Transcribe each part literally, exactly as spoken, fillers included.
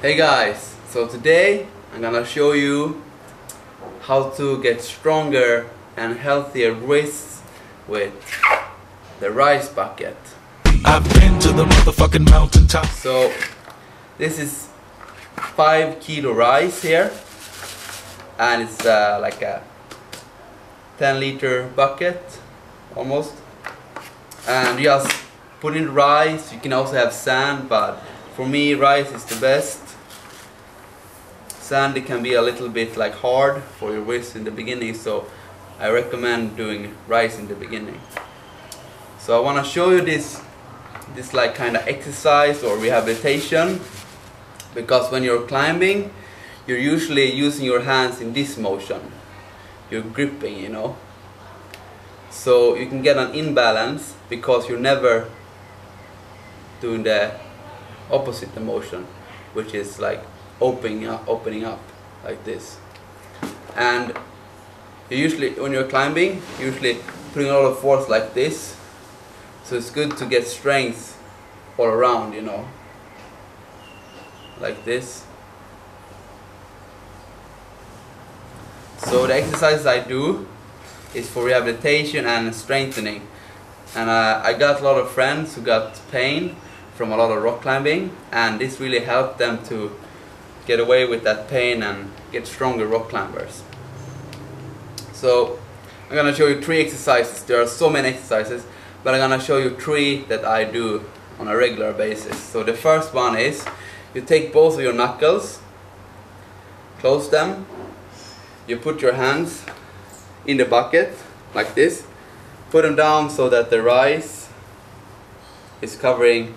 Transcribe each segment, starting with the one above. Hey guys, so today I'm gonna show you how to get stronger and healthier wrists with the rice bucket. I've been to the motherfucking mountaintop. So this is five kilo rice here, and it's uh, like a ten liter bucket almost, and you just put in rice. You can also have sand, but for me rice is the best. Sand, it can be a little bit like hard for your wrist in the beginning, so I recommend doing rice in the beginning. So I want to show you this this like kind of exercise or rehabilitation, because when you're climbing you're usually using your hands in this motion, you're gripping, you know, so you can get an imbalance because you're never doing the opposite motion, which is like opening up, opening up like this. And you usually, when you're climbing, usually putting a lot of force like this. So it's good to get strength all around, you know, like this. So the exercises I do is for rehabilitation and strengthening. And uh, I got a lot of friends who got pain from a lot of rock climbing, and this really helped them to get away with that pain and get stronger rock climbers. So I'm gonna show you three exercises. There are so many exercises, but I'm gonna show you three that I do on a regular basis. So the first one is you take both of your knuckles, close them, you put your hands in the bucket like this, put them down so that the rice is covering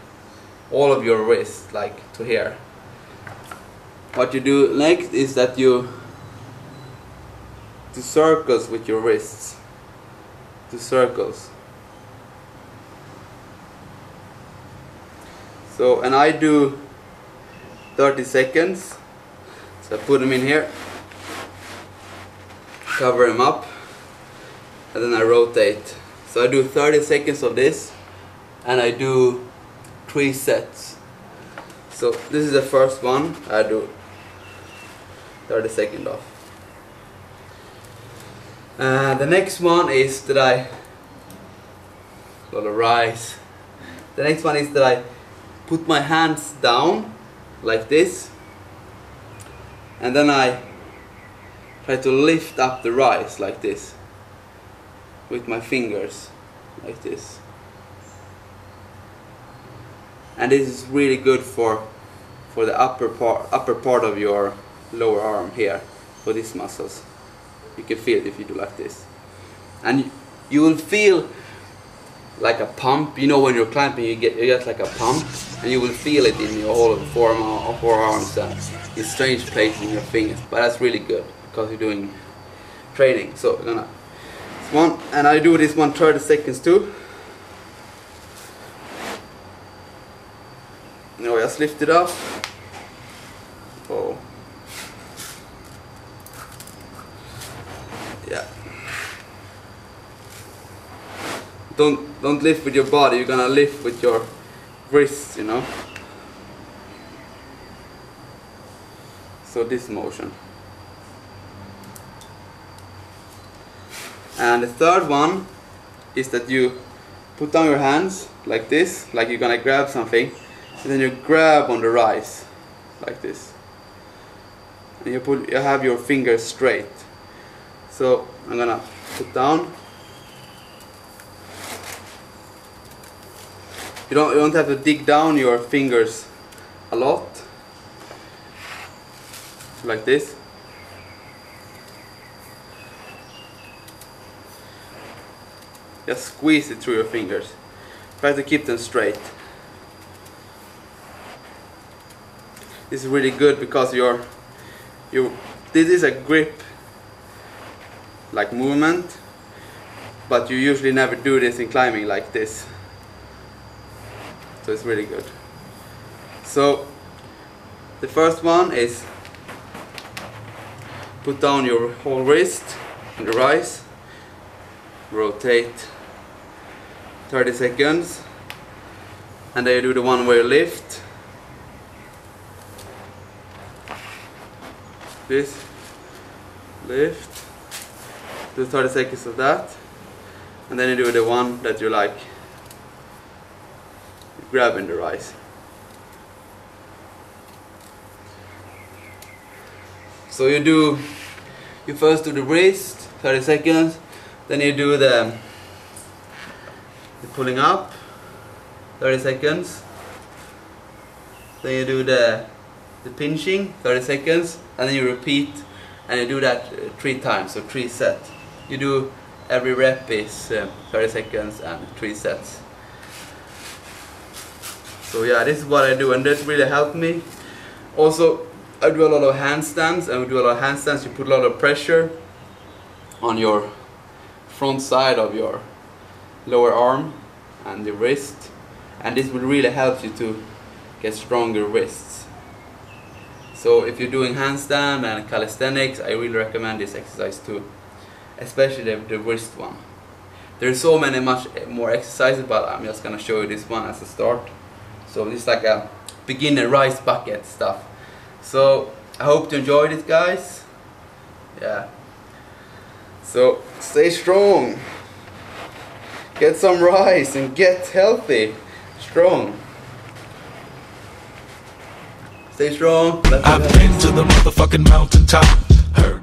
all of your wrist, like to here. What you do next is that you do circles with your wrists, do circles. So, and I do thirty seconds, so I put them in here, cover them up, and then I rotate. So I do thirty seconds of this, and I do three sets. So this is the first one. I do thirty seconds off. Uh, the next one is that I a lot of rice. The next one is that I put my hands down like this, and then I try to lift up the rice like this with my fingers, like this. And this is really good for for the upper part upper part of your lower arm here, for these muscles. You can feel it if you do like this, and you, you will feel like a pump. You know, when you're climbing, you get you get like a pump, and you will feel it in your whole forearm, forearms, and in strange places in your fingers. But that's really good because you're doing training. So I'm gonna this one, and I do this one thirty seconds too. Now I just lift it up. Oh. Yeah. Don't don't lift with your body, you're gonna lift with your wrists, you know. So this motion. And the third one is that you put down your hands like this, like you're gonna grab something. And then you grab on the rice like this, and you put you have your fingers straight. So I'm gonna put down. You don't you don't have to dig down your fingers a lot, like this. Just squeeze it through your fingers. Try to keep them straight. This is really good because you're, you. This is a grip, like movement, but you usually never do this in climbing like this. So it's really good. So the first one is put down your whole wrist and the rice, rotate thirty seconds, and then you do the one where you lift. this, lift, do thirty seconds of that, and then you do the one that you like, grabbing the rise. So you do, you first do the wrist, thirty seconds, then you do the, the pulling up, thirty seconds, then you do the, the pinching, thirty seconds, and then you repeat, and you do that uh, three times, so three sets. You do every rep is uh, thirty seconds and three sets. So yeah, this is what I do, and that really helped me. Also, I do a lot of handstands, and we do a lot of handstands. You put a lot of pressure on your front side of your lower arm and the wrist, and this will really help you to get stronger wrists. So if you're doing handstand and calisthenics, I really recommend this exercise too, especially the, the wrist one. There's so many much more exercises, but I'm just gonna show you this one as a start. So this is like a beginner rice bucket stuff. So I hope you enjoyed it, guys. Yeah. So stay strong. Get some rice and get healthy. Strong. Stay strong. I've been to the motherfucking mountaintop. Her.